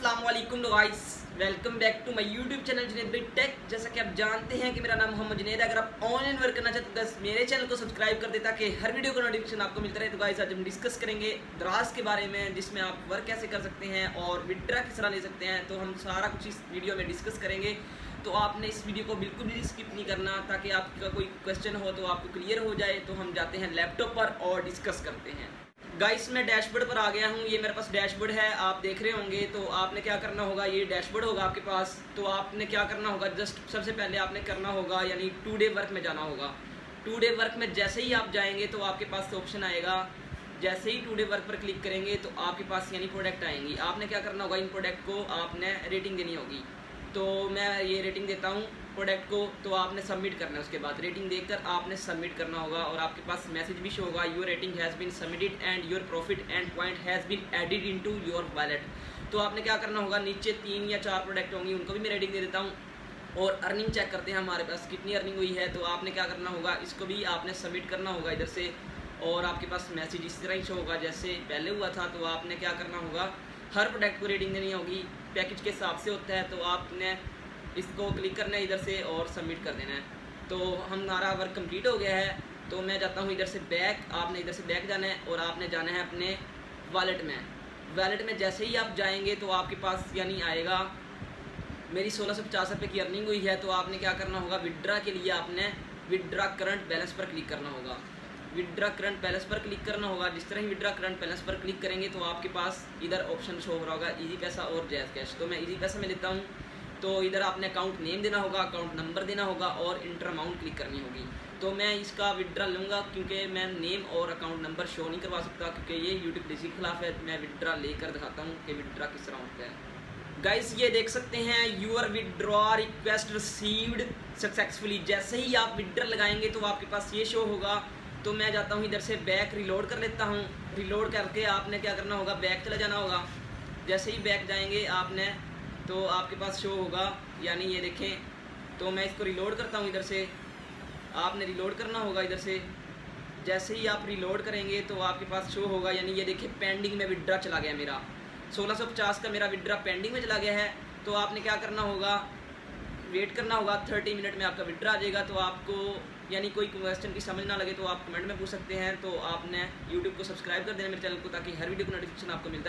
अस्सलाम वालेकुम guys, welcome back to my YouTube channel Junaid bit tech. जैसा कि आप जानते हैं कि मेरा नाम मोहम्मद जुनैद है। अगर आप ऑनलाइन वर्क करना चाहते तो बस मेरे चैनल को सब्सक्राइब कर दे ताकि हर वीडियो का नोटिफिकेशन आपको मिलता रहे। तो गाइस आज हम डिस्कस करेंगे दराज के बारे में, जिसमें आप वर्क कैसे कर सकते हैं और विड्रा किस तरह ले सकते हैं। तो हम सारा कुछ इस वीडियो में डिस्कस करेंगे, तो आपने इस वीडियो को बिल्कुल भी स्किप नहीं करना ताकि आपका कोई क्वेश्चन हो तो आपको क्लियर हो जाए। तो हम जाते हैं लैपटॉप पर और डिस्कस करते हैं। गाइस मैं डैशबोर्ड पर आ गया हूँ, ये मेरे पास डैशबोर्ड है, आप देख रहे होंगे। तो आपने क्या करना होगा, ये डैशबोर्ड होगा आपके पास। तो आपने क्या करना होगा, जस्ट सबसे पहले आपने करना होगा यानी 2 डे वर्क में जाना होगा। 2 डे वर्क में जैसे ही आप जाएंगे तो आपके पास ऑप्शन आएगा, जैसे ही 2 डे वर्क पर क्लिक करेंगे तो आपके पास यानी प्रोडक्ट आएंगी। आपने क्या करना होगा, इन प्रोडक्ट को आपने रेटिंग देनी होगी। तो मैं ये रेटिंग देता हूँ प्रोडक्ट को, तो आपने सबमिट करना है। उसके बाद रेटिंग देकर आपने सबमिट करना होगा और आपके पास मैसेज भी शो होगा, your rating has been submitted and your profit and point has been added into your wallet. तो आपने क्या करना होगा, नीचे 3 या 4 प्रोडक्ट होंगी, उनको भी मैं रेटिंग दे देता हूँ और अर्निंग चेक करते हैं हमारे पास कितनी अर्निंग हुई है। तो आपने क्या करना होगा, इसको भी आपने सबमिट करना होगा इधर से और आपके पास मैसेज इसी तरह ही शो होगा जैसे पहले हुआ था। तो आपने क्या करना होगा, हर प्रोडक्ट को रेटिंग देनी होगी, पैकेज के हिसाब से होता है। तो आपने इसको क्लिक करना है इधर से और सबमिट कर देना है। तो हमारा वर्क कंप्लीट हो गया है। तो मैं जाता हूँ इधर से बैक, आपने इधर से बैक जाना है और आपने जाना है अपने वॉलेट में। वॉलेट में जैसे ही आप जाएंगे तो आपके पास यानी आएगा मेरी 1650 रुपये की अर्निंग हुई है। तो आपने क्या करना होगा, विदड्रा के लिए आपने विदड्रा करंट बैलेंस पर क्लिक करना होगा। विदड्रा करंट बैलेंस पर क्लिक करना होगा, जिस तरह ही विदड्रा करंट बैलेंस पर क्लिक करेंगे तो आपके पास इधर ऑप्शन शो हो रहा होगा, इजी पैसा और जैज़ कैश। तो मैं इजी पैसा में लेता हूँ। तो इधर आपने अकाउंट नेम देना होगा, अकाउंट नंबर देना होगा और इंटर अमाउंट क्लिक करनी होगी। तो मैं इसका विदड्रा लूँगा क्योंकि मैं नेम और अकाउंट नंबर शो नहीं करवा सकता क्योंकि ये यूट्यूब पॉलिसी के खिलाफ है। मैं विदड्रा लेकर दिखाता हूँ कि विदड्रा किस तरह होता है। गाइस ये देख सकते हैं, your withdraw request received successfully. जैसे ही आप विदड्रा लगाएंगे तो आपके पास ये शो होगा। तो मैं जाता हूँ इधर से बैक, रिलोड कर लेता हूँ। रिलोड करके आपने क्या करना होगा, बैक चला जाना होगा। जैसे ही बैक जाएंगे आपने तो आपके पास शो होगा यानी ये देखें। तो मैं इसको रिलोड करता हूँ इधर से, आपने रिलोड करना होगा इधर से। जैसे ही आप रिलोड करेंगे तो आपके पास शो होगा यानी ये देखें, पेंडिंग में विदड्रा चला गया मेरा 1650 का। मेरा विदड्रा पेंडिंग में चला गया है। तो आपने क्या करना होगा, वेट करना होगा, 30 मिनट में आपका विदड्रा आ जाएगा। तो आपको यानी कोई क्वेश्चन की समझ ना लगे तो आप कमेंट में पूछ सकते हैं। तो आपने यूट्यूब को सब्सक्राइब कर देना मेरे चैनल को ताकि हर वीडियो का नोटिफिकेशन आपको मिलता है।